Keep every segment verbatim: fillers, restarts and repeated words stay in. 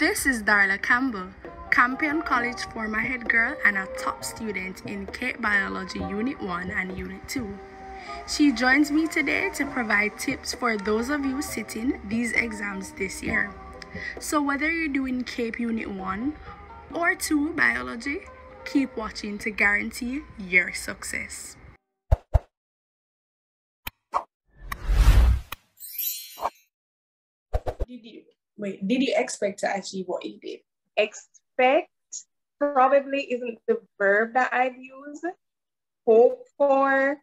This is Darla Campbell, Campion College former head girl and a top student in Cape Biology Unit one and Unit two. She joins me today to provide tips for those of you sitting these exams this year. So whether you're doing Cape Unit one or two Biology, keep watching to guarantee your success. Did you, wait, did you expect to achieve what you did? Expect probably isn't the verb that I'd use. Hope for,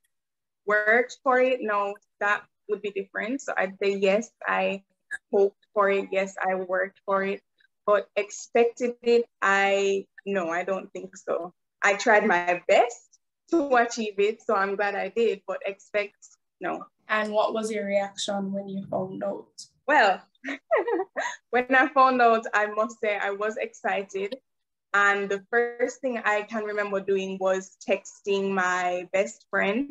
worked for it, no, that would be different. So I'd say yes, I hoped for it, yes, I worked for it, but expected it, I, no, I don't think so. I tried my best to achieve it, so I'm glad I did, but expect, no. And what was your reaction when you found out? Well, when I found out, I must say I was excited. And the first thing I can remember doing was texting my best friend,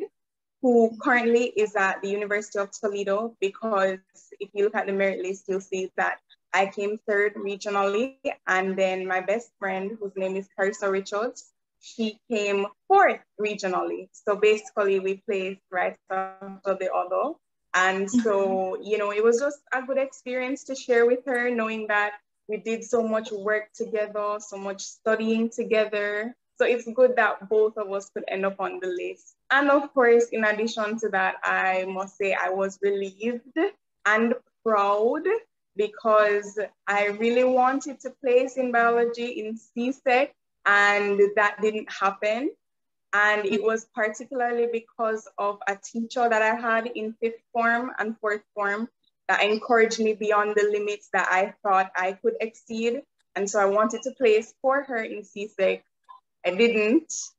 who currently is at the University of Toledo, because if you look at the merit list, you'll see that I came third regionally. And then my best friend, whose name is Carissa Richards, she came fourth regionally. So basically we placed right after the other. And so, you know, it was just a good experience to share with her, knowing that we did so much work together, so much studying together. So it's good that both of us could end up on the list. And of course, in addition to that, I must say I was relieved and proud, because I really wanted to place in biology in C S E C, and that didn't happen. And it was particularly because of a teacher that I had in fifth form and fourth form that encouraged me beyond the limits that I thought I could exceed. And so I wanted to place for her in C S E C. I didn't. So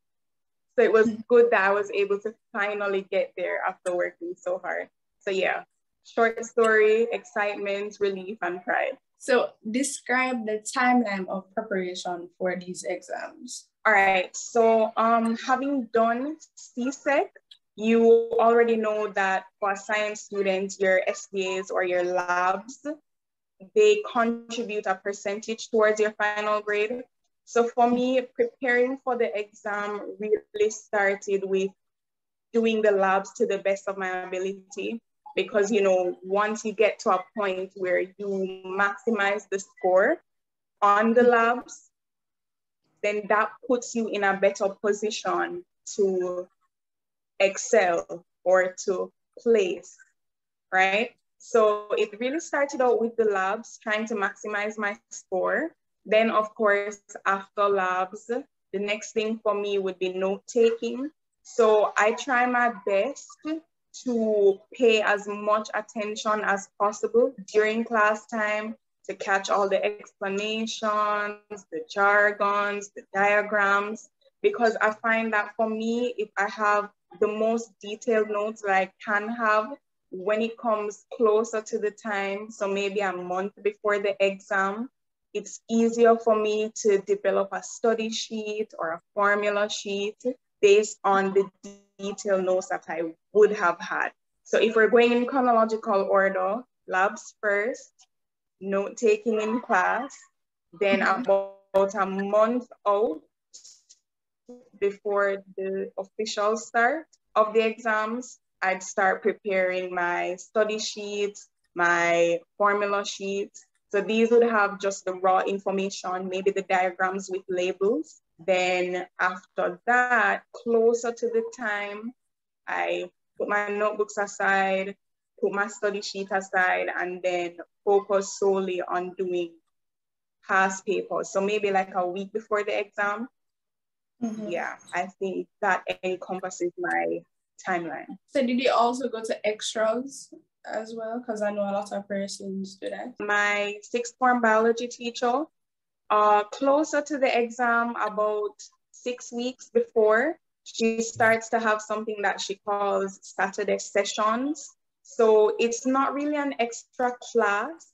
it was good that I was able to finally get there after working so hard. So yeah, short story, excitement, relief, and pride. So describe the timeline of preparation for these exams. All right, so um, having done C S E C, you already know that for science students, your S B As or your labs, they contribute a percentage towards your final grade. So for me, preparing for the exam really started with doing the labs to the best of my ability, because, you know, once you get to a point where you maximize the score on the labs, then that puts you in a better position to excel or to place, right? So it really started out with the labs, trying to maximize my score. Then of course, after labs, the next thing for me would be note-taking. So I try my best to pay as much attention as possible during class time, to catch all the explanations, the jargons, the diagrams, because I find that for me, if I have the most detailed notes that I can have when it comes closer to the time, so maybe a month before the exam, it's easier for me to develop a study sheet or a formula sheet based on the detailed notes that I would have had. So if we're going in chronological order, labs first, note-taking in class, then about a month out before the official start of the exams, I'd start preparing my study sheets, my formula sheets. So these would have just the raw information, maybe the diagrams with labels. Then after that, closer to the time, I put my notebooks aside, put my study sheet aside, and then focus solely on doing past papers. So maybe like a week before the exam. Mm-hmm. Yeah, I think that encompasses my timeline. So did you also go to extras as well? Because I know a lot of persons do that. My sixth form biology teacher, uh, closer to the exam, about six weeks before, she starts to have something that she calls Saturday sessions. So it's not really an extra class,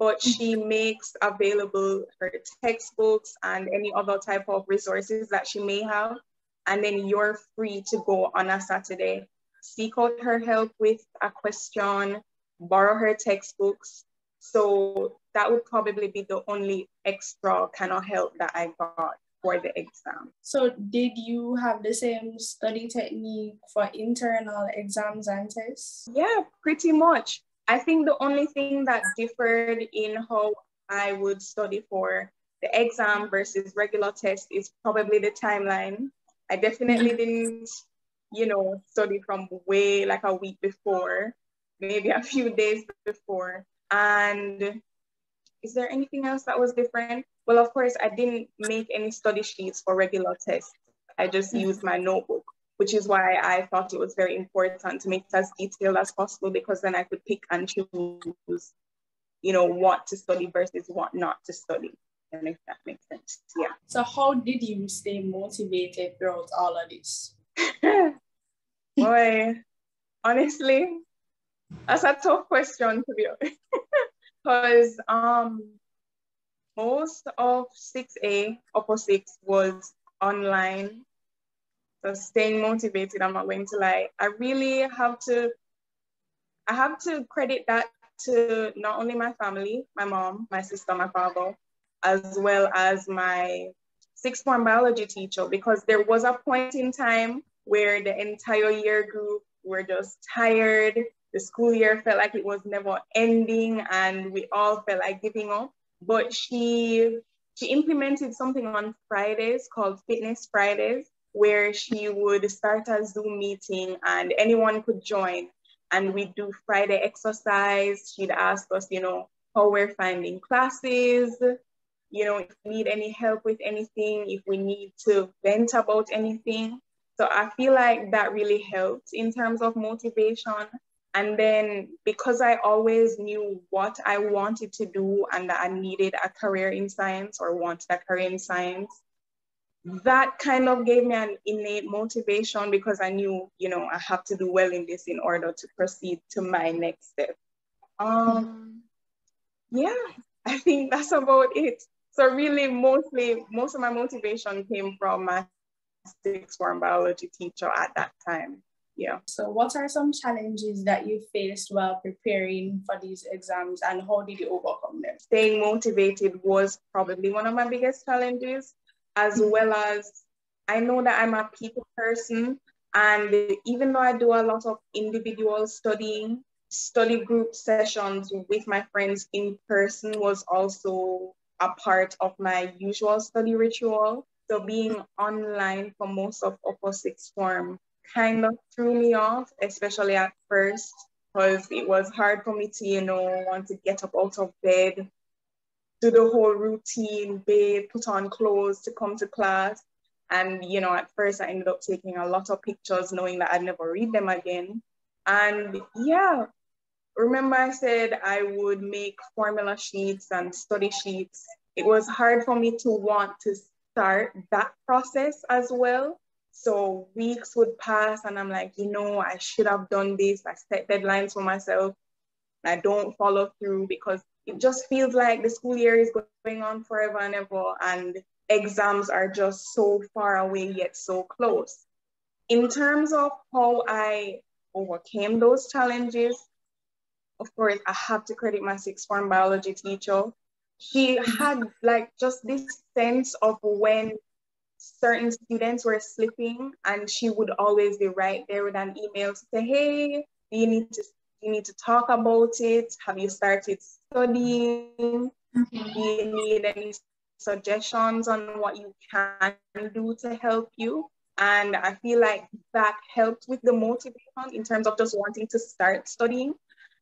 but she makes available her textbooks and any other type of resources that she may have. And then you're free to go on a Saturday, seek out her help with a question, borrow her textbooks. So that would probably be the only extra kind of help that I got for the exam. So did you have the same study technique for internal exams and tests? Yeah, pretty much. I think the only thing that differed in how I would study for the exam versus regular test is probably the timeline. I definitely didn't, you know, study from way like a week before, maybe a few days before. And is there anything else that was different? Well, of course, I didn't make any study sheets for regular tests. I just used my notebook, which is why I thought it was very important to make it as detailed as possible, because then I could pick and choose, you know, what to study versus what not to study. And if that makes sense, yeah. So how did you stay motivated throughout all of this? Boy, honestly, that's a tough question to be honest. Because um, most of six A, upper six, was online. So staying motivated, I'm not going to lie. I really have to, I have to credit that to not only my family, my mom, my sister, my father, as well as my sixth form biology teacher, because there was a point in time where the entire year group were just tired. The school year felt like it was never ending and we all felt like giving up. But she, she implemented something on Fridays called Fitness Fridays, where she would start a Zoom meeting and anyone could join. And we'd do Friday exercise. She'd ask us, you know, how we're finding classes, you know, if we need any help with anything, if we need to vent about anything. So I feel like that really helped in terms of motivation. And then because I always knew what I wanted to do and that I needed a career in science or wanted a career in science, that kind of gave me an innate motivation because I knew, you know, I have to do well in this in order to proceed to my next step. Um, yeah, I think that's about it. So really mostly, most of my motivation came from my sixth form biology teacher at that time, yeah. So what are some challenges that you faced while preparing for these exams and how did you overcome them? Staying motivated was probably one of my biggest challenges, as well as I know that I'm a people person, and even though I do a lot of individual studying, study group sessions with my friends in person was also a part of my usual study ritual. So being online for most of upper sixth form kind of threw me off, especially at first, because it was hard for me to, you know, want to get up out of bed, do the whole routine, bathe, put on clothes to come to class. And, you know, at first I ended up taking a lot of pictures knowing that I'd never read them again. And yeah, remember I said I would make formula sheets and study sheets. It was hard for me to want to start that process as well. So weeks would pass and I'm like, you know, I should have done this. I set deadlines for myself. I don't follow through because it just feels like the school year is going on forever and ever and exams are just so far away yet so close. In terms of how I overcame those challenges, of course, I have to credit my sixth form biology teacher. She had like just this sense of when certain students were slipping, and she would always be right there with an email to say, hey, do you need to You need to talk about it. Have you started studying? Mm-hmm. Do you need any suggestions on what you can do to help you? And I feel like that helped with the motivation in terms of just wanting to start studying.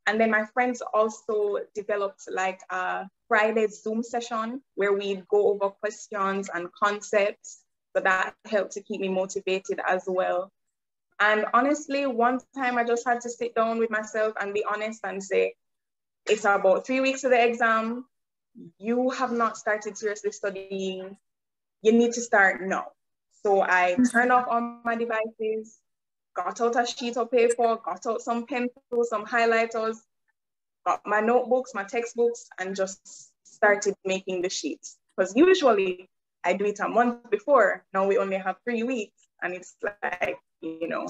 And then my friends also developed like a Friday Zoom session where we'd go over questions and concepts. So that helped to keep me motivated as well. And honestly, one time I just had to sit down with myself and be honest and say, it's about three weeks of the exam. You have not started seriously studying. You need to start now. So I turned off all my devices, got out a sheet of paper, got out some pencils, some highlighters, got my notebooks, my textbooks, and just started making the sheets. Because usually I do it a month before. Now we only have three weeks and it's like, you know,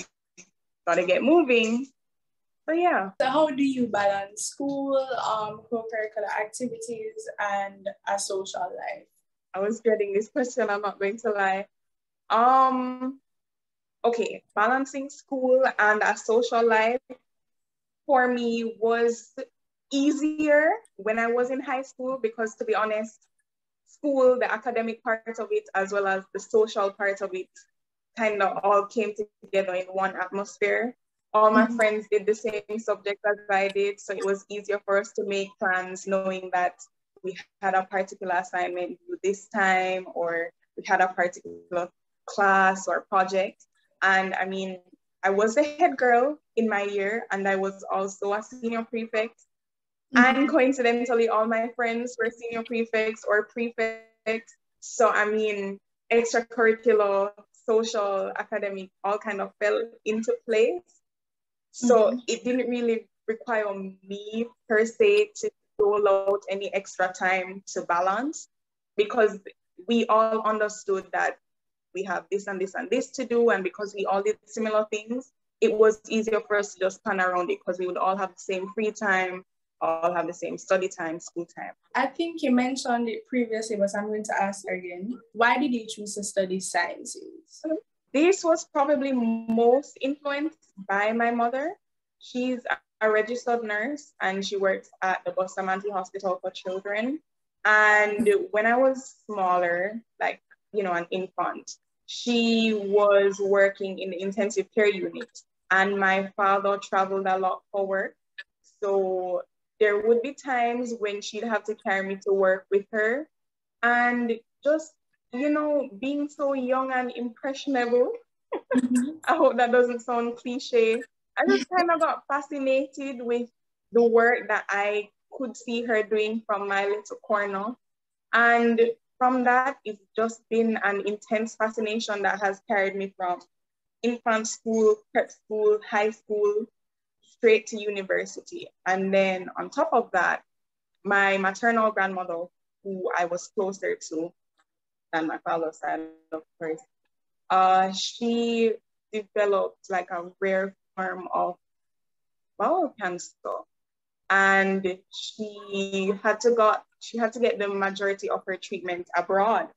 gotta get moving. But yeah. So how do you balance school, um, co-curricular activities, and a social life? I was dreading this question, I'm not going to lie. Um, okay, balancing school and a social life for me was easier when I was in high school because, to be honest, school, the academic part of it, as well as the social part of it, kind of all came together in one atmosphere. All my mm-hmm. friends did the same subject as I did, so it was easier for us to make plans knowing that we had a particular assignment due this time, or we had a particular class or project. And I mean, I was the head girl in my year, and I was also a senior prefect. Mm-hmm. And coincidentally, all my friends were senior prefects or prefects. So I mean, extracurricular, social, academic, all kind of fell into place. So mm-hmm. it didn't really require me per se to roll out any extra time to balance, because we all understood that we have this and this and this to do, and because we all did similar things, it was easier for us to just plan around it because we would all have the same free time, all have the same study time, school time. I think you mentioned it previously, but I'm going to ask again. Why did you choose to study sciences? This was probably most influenced by my mother. She's a registered nurse and she works at the Bustamante Hospital for Children. And when I was smaller, like, you know, an infant, she was working in the intensive care unit, and my father traveled a lot for work. So there would be times when she'd have to carry me to work with her, and just, you know, being so young and impressionable, mm-hmm. I hope that doesn't sound cliche, I just kind of got fascinated with the work that I could see her doing from my little corner. And from that, it's just been an intense fascination that has carried me from infant school, prep school, high school, straight to university. And then on top of that, my maternal grandmother, who I was closer to than my father's side, of course, uh, she developed like a rare form of bowel cancer. And she had to got she had to get the majority of her treatment abroad.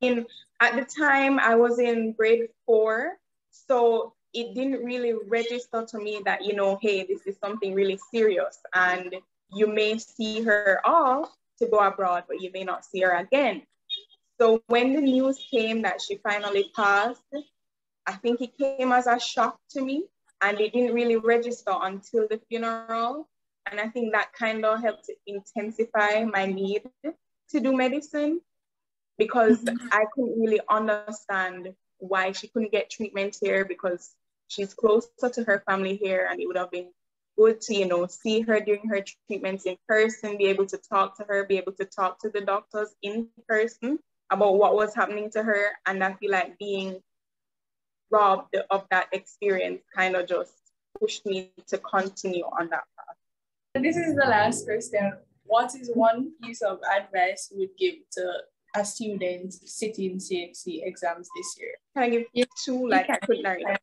In at the time I was in grade four, so it didn't really register to me that, you know, hey, this is something really serious, and you may see her off to go abroad, but you may not see her again. So when the news came that she finally passed, I think it came as a shock to me, and it didn't really register until the funeral. And I think that kind of helped to intensify my need to do medicine, because mm-hmm. I couldn't really understand why she couldn't get treatment here, because she's closer to her family here, and it would have been good to, you know, see her during her treatments in person, be able to talk to her, be able to talk to the doctors in person about what was happening to her. And I feel like being robbed of that experience kind of just pushed me to continue on that path. This is the last question. What is one piece of advice you would give to a student sitting C X C exams this year? Can I give you two, like, quick narratives?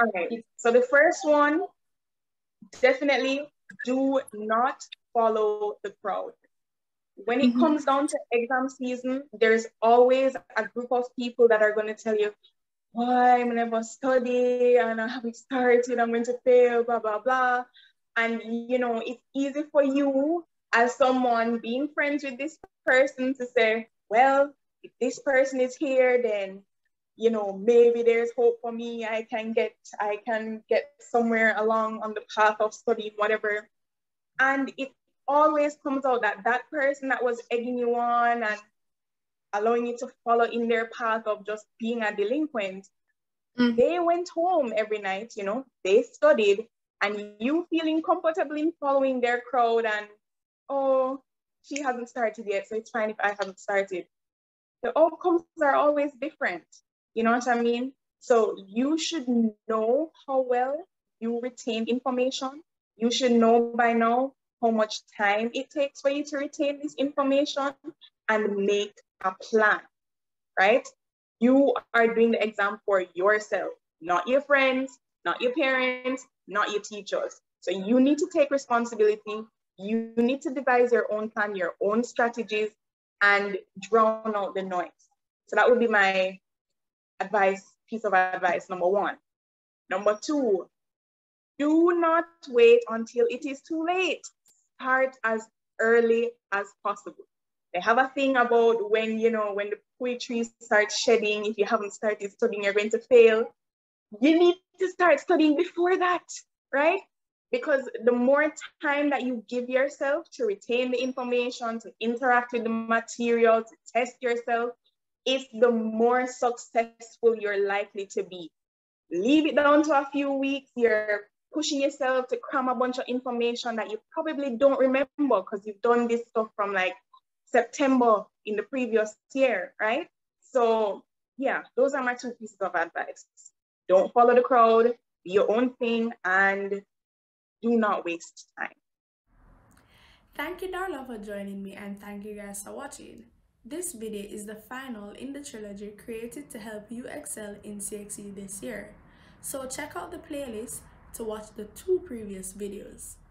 All right. So the first one, definitely do not follow the crowd. When it mm-hmm. comes down to exam season, there's always a group of people that are going to tell you, oh, I'm never study and I haven't started, I'm going to fail, blah, blah, blah. And, you know, it's easy for you as someone being friends with this person to say, well, if this person is here, then, you know, maybe there's hope for me. I can get, I can get somewhere along on the path of studying, whatever. And it always comes out that that person that was egging you on and allowing you to follow in their path of just being a delinquent, mm. they went home every night, you know, they studied, and you feeling comfortable in following their crowd and, oh, she hasn't started yet, so it's fine if I haven't started. The outcomes are always different. You know what I mean? So you should know how well you retain information. You should know by now how much time it takes for you to retain this information and make a plan, right? You are doing the exam for yourself, not your friends, not your parents, not your teachers. So you need to take responsibility. You need to devise your own plan, your own strategies, and drown out the noise. So that would be my advice, piece of advice, number one. Number two, do not wait until it is too late. Start as early as possible. They have a thing about when, you know, when the poetry starts shedding, if you haven't started studying, you're going to fail. You need to start studying before that, right? Because the more time that you give yourself to retain the information, to interact with the material, to test yourself, it's the more successful you're likely to be. Leave it down to a few weeks, you're pushing yourself to cram a bunch of information that you probably don't remember because you've done this stuff from like September in the previous year, right? So yeah, those are my two pieces of advice. Don't follow the crowd, be your own thing, and do not waste time. Thank you, Darla, for joining me, and thank you guys for watching. This video is the final in the trilogy created to help you excel in C X C this year. So check out the playlist to watch the two previous videos.